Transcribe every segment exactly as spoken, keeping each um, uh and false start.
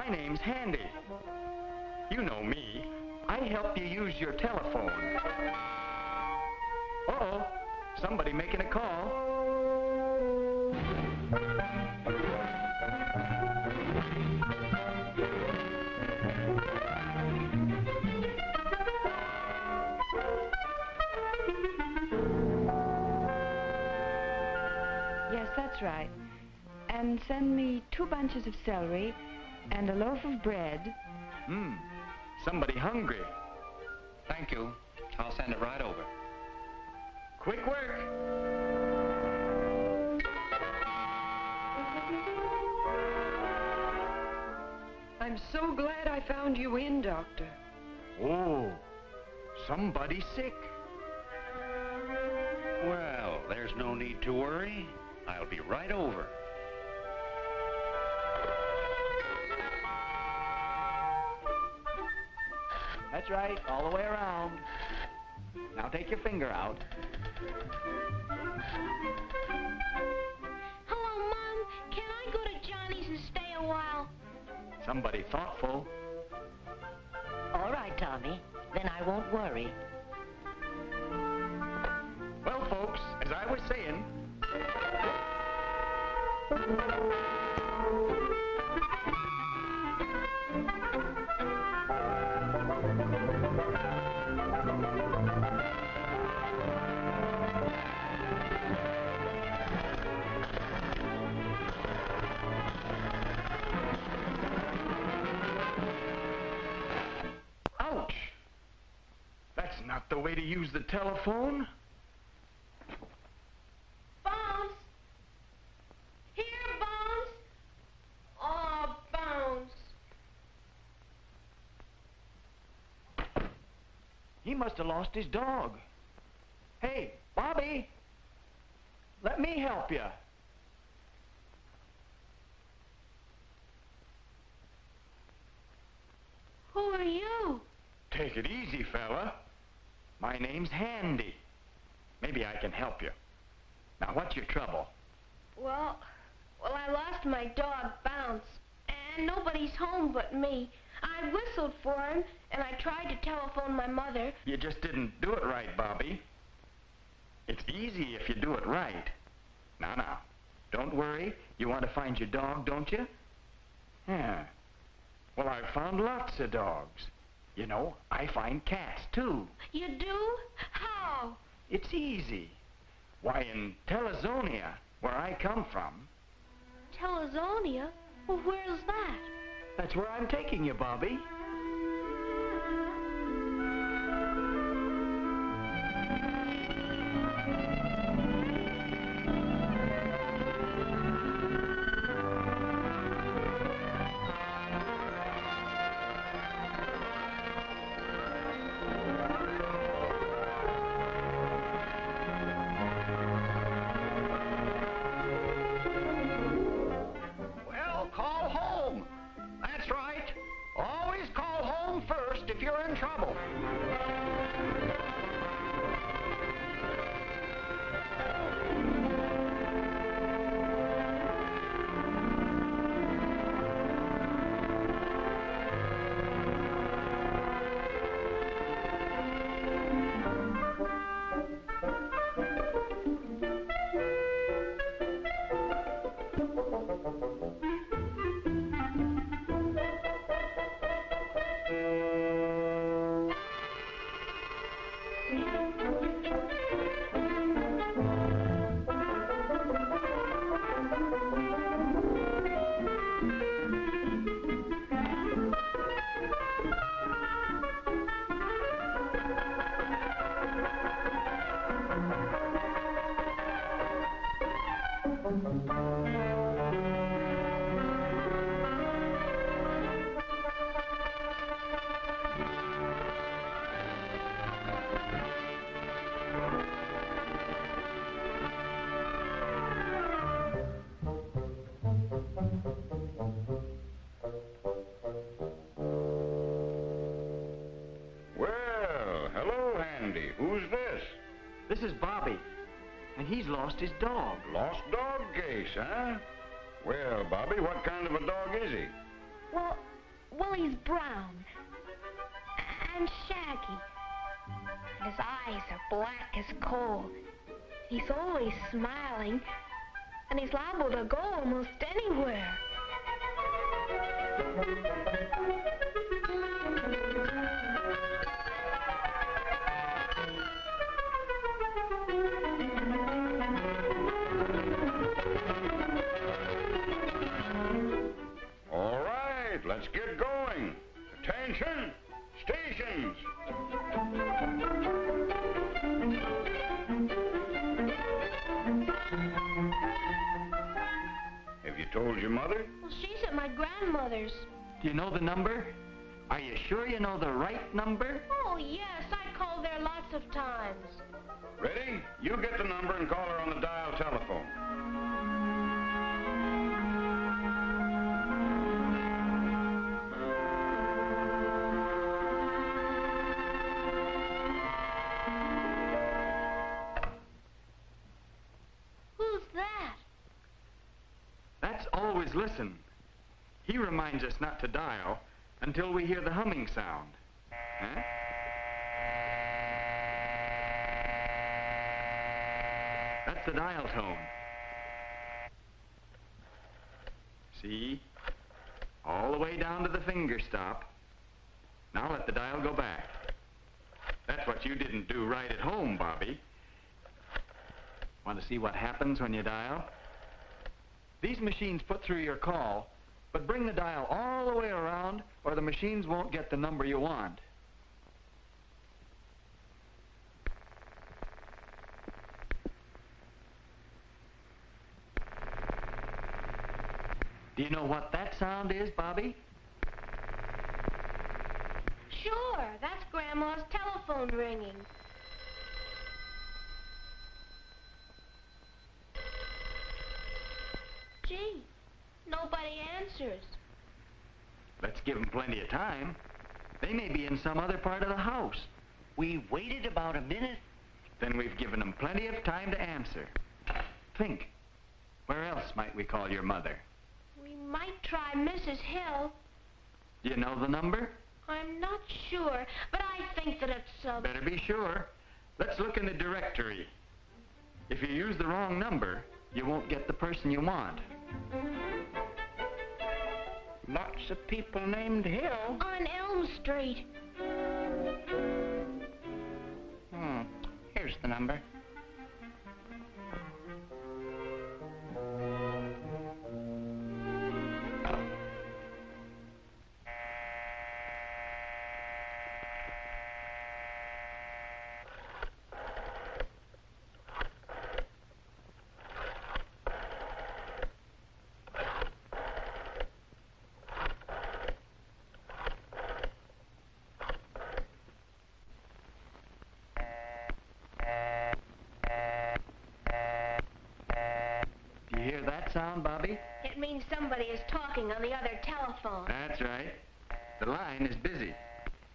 My name's Handy. You know me. I help you use your telephone. Uh-oh, somebody making a call. Yes, that's right. And send me two bunches of celery and a loaf of bread. Hmm. Somebody hungry. Thank you. I'll send it right over. Quick work. I'm so glad I found you in, Doctor. Oh, somebody's sick. Well, there's no need to worry. I'll be right over. That's right, all the way around. Now take your finger out. Hello, Mom. Can I go to Johnny's and stay a while? Somebody thoughtful. All right, Tommy. Then I won't worry. Well, folks, as I was saying... Ouch! That's not the way to use the telephone. Bounce! Here, Bounce! Oh, Bounce! He must have lost his dog. Hey, Bobby, let me help you. Who are you? Take it easy, fella. My name's Handy. Maybe I can help you. Now, what's your trouble? Well, well, I lost my dog, Bounce, and nobody's home but me. I whistled for him, and I tried to telephone my mother. You just didn't do it right, Bobby. It's easy if you do it right. Now, now, don't worry. You want to find your dog, don't you? Yeah. Well, I've found lots of dogs. You know, I find cats, too. You do? How? It's easy. Why, in Telezonia, where I come from... Telezonia? Well, where's that? That's where I'm taking you, Bobby. If you're in trouble. This is Bobby, and he's lost his dog. Lost dog case, huh? Well, Bobby, what kind of a dog is he? Well, Well, he's brown and shaggy. And his eyes are black as coal. He's always smiling, and he's liable to go almost anywhere. All right, let's get going. Attention, stations. Have you told your mother? Well, she's at my grandmother's. Do you know the number? Are you sure you know the right number? Oh, yes. I called there lots of times. Ready? You get the number and call her on the dial telephone. Who's that? That's Always Listen. He reminds us not to dial until we hear the humming sound. Huh? That's the dial tone. See? All the way down to the finger stop. Now let the dial go back. That's what you didn't do right at home, Bobby. Want to see what happens when you dial? These machines put through your call, but bring the dial all the way around, or the machines won't get the number you want. Do you know what that sound is, Bobby? Sure, that's Grandma's telephone ringing. Gee. Nobody answers. Let's give them plenty of time. They may be in some other part of the house. We've waited about a minute. Then we've given them plenty of time to answer. Think, where else might we call your mother? We might try Missus Hill. Do you know the number? I'm not sure, but I think that it's uh... Better be sure. Let's look in the directory. If you use the wrong number, you won't get the person you want. Lots of people named Hill. On Elm Street. Hmm. Here's the number. Sound, Bobby? It means somebody is talking on the other telephone. That's right. The line is busy.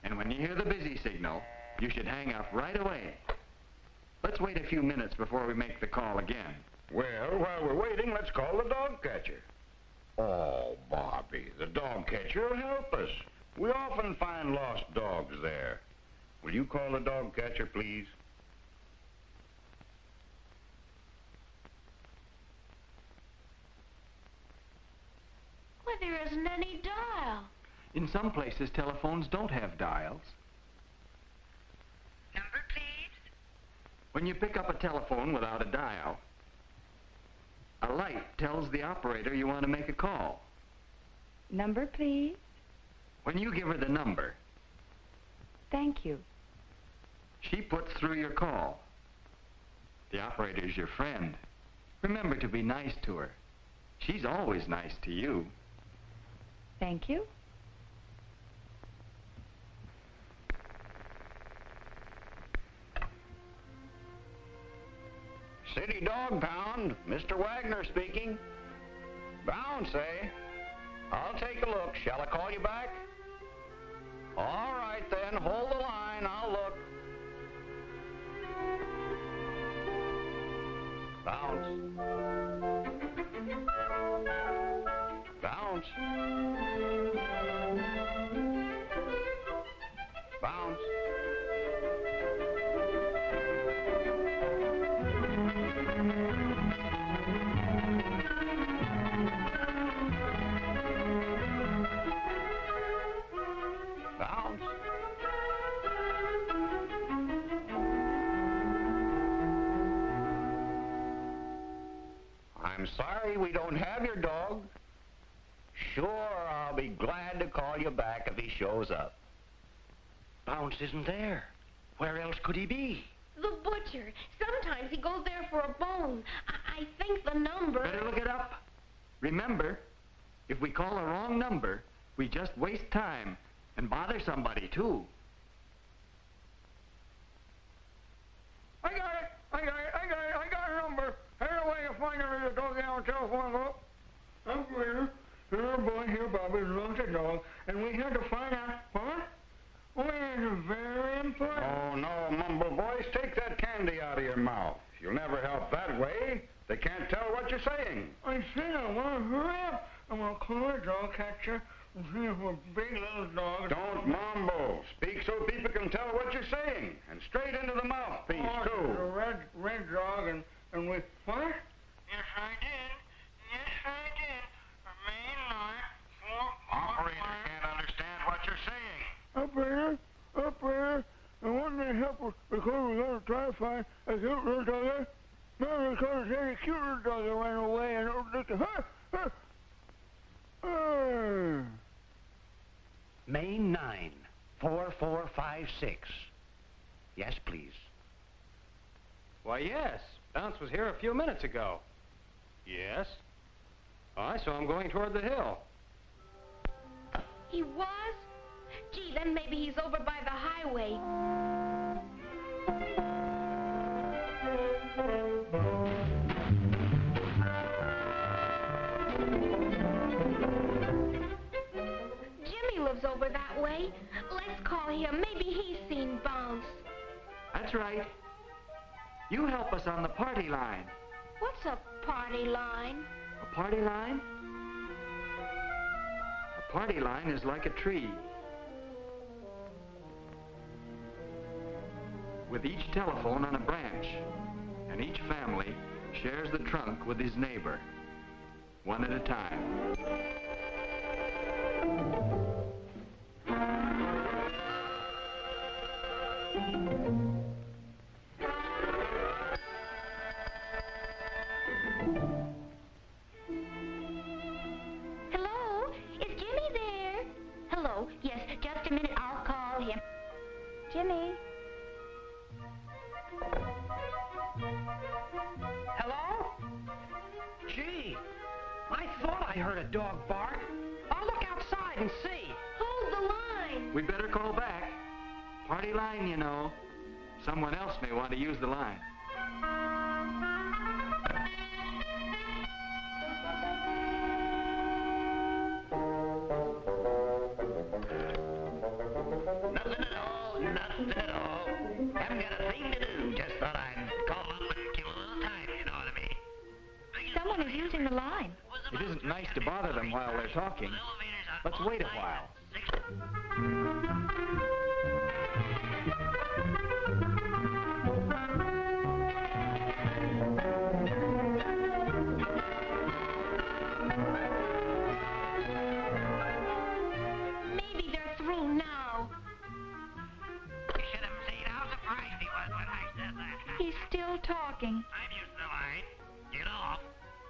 And when you hear the busy signal, you should hang up right away. Let's wait a few minutes before we make the call again. Well, while we're waiting, let's call the dog catcher. Oh, Bobby, the dog catcher will help us. We often find lost dogs there. Will you call the dog catcher, please? There isn't any dial. In some places, telephones don't have dials. Number, please. When you pick up a telephone without a dial, a light tells the operator you want to make a call. Number, please. When you give her the number. Thank you. She puts through your call. The operator's your friend. Remember to be nice to her. She's always nice to you. Thank you. City Dog Pound, Mister Wagner speaking. Bounce, eh? I'll take a look. Shall I call you back? All right, then. Hold the line. I'll look. Bounce. Bounce. I'm sorry we don't have your dog. Sure, I'll be glad to call you back if he shows up. Bounce isn't there. Where else could he be? The butcher. Sometimes he goes there for a bone. I, I think the number... Better look it up. Remember, if we call a wrong number, we just waste time and bother somebody, too. I got it. I got it. I got it. I got a number. I don't know where you find her. You go down to the telephone book. I'm here. Here, boy, here, Bobby, lost a dog, and we had to find out what? Well, it's very important. Oh, no, Mumble Voice, take that candy out of your mouth. You'll never help that way. They can't tell what you're saying. I said I want to hurry up. I'm going to call a dog catcher and see if we're big little dogs. Don't mumble. Speak so people can tell what you're saying. And straight into the mouthpiece, oh, too. Oh, a red, red dog, and, and we... What? Yes, I did. Yes, I did. Operator can't understand what you're saying. Operator, operator, I want to help us because we got to try to find a cute little dog. No, because there's a cute little dog that ran away and looked at her. her, her. Main nine, four four five six. Yes, please. Why, yes. Bounce was here a few minutes ago. Yes. I saw him going toward the hill. He was? Gee, then maybe he's over by the highway. Jimmy lives over that way. Let's call him. Maybe he's seen Bounce. That's right. You help us on the party line. What's a party line? A party line? Party line is like a tree. With each telephone on a branch, and each family shares the trunk with his neighbor, one at a time. Jimmy. Hello? Gee, I thought I heard a dog bark. I'll look outside and see. Hold the line. We better call back. Party line, you know. Someone else may want to use the line. The line. It isn't nice to bother them while they're talking. Let's wait a while. Maybe they're through now. You should have seen how surprised he was when I said that. He's still talking. I'm used to the line. Get off.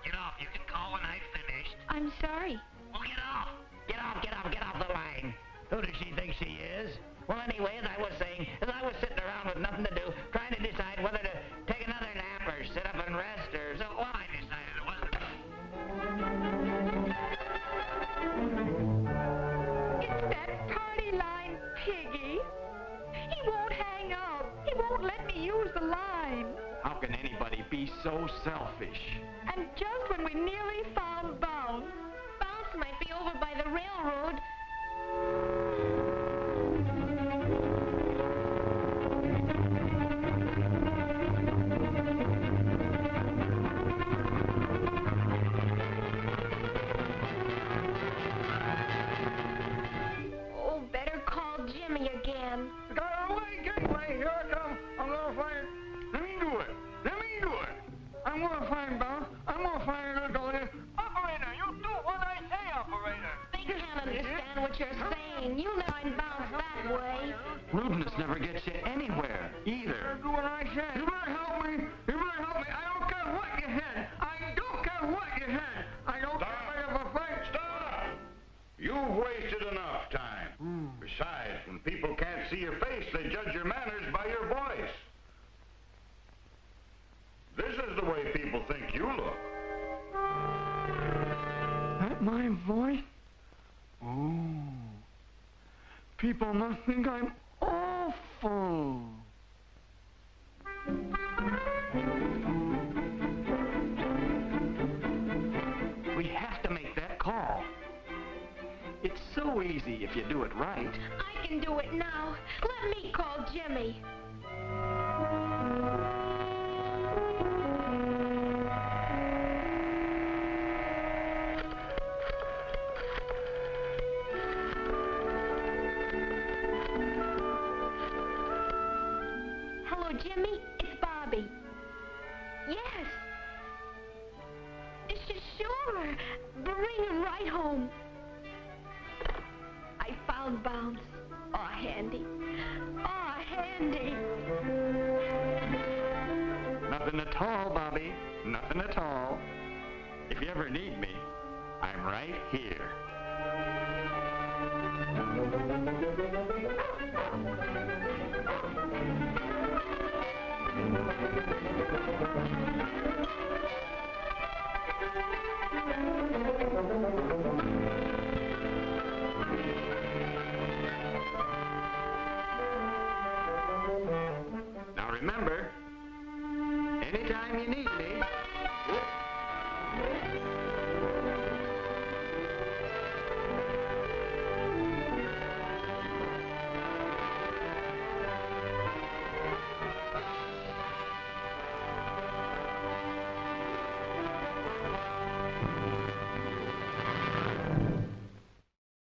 Get off. You can call when I've finished. I'm sorry. Well, get off. Get off, get off, get off the line. Who does she think she is? Well, anyway, as I was saying, as I was sitting around with nothing to do, trying to decide whether to take another nap or sit up and rest or so, well, I decided it wasn't. It's that party line piggy. He won't hang up. He won't let me use the line. How can anybody be so selfish? And just when we nearly found Bounce, Bounce might be over by the railroad. Oh, better call Jimmy again. Got away, get away, here I come. I'm gonna find it. Let me do it. Let me do it. I'm gonna find Bounce. I'm gonna find a dog. Operator, you do what I say, operator. They can't understand what you're saying. You know I'm bound that way. Rudeness never gets you anywhere, either. Do what I say. You better help me. You better help me. I don't care what you had. I don't care what Mm. Besides, when people can't see your face, they judge your manners by your voice. This is the way people think you look. That my voice? Oh. People must think I'm awful. We have to make that call. It's so easy if you do it right. I can do it now. Let me call Jimmy. Jimmy, it's Bobby. Yes. Sure. Bring him right home. I found Bounce. Aw, Handy. Aw, Handy. Nothing at all, Bobby. Nothing at all. If you ever need me, I'm right here. Now remember, anytime you need me...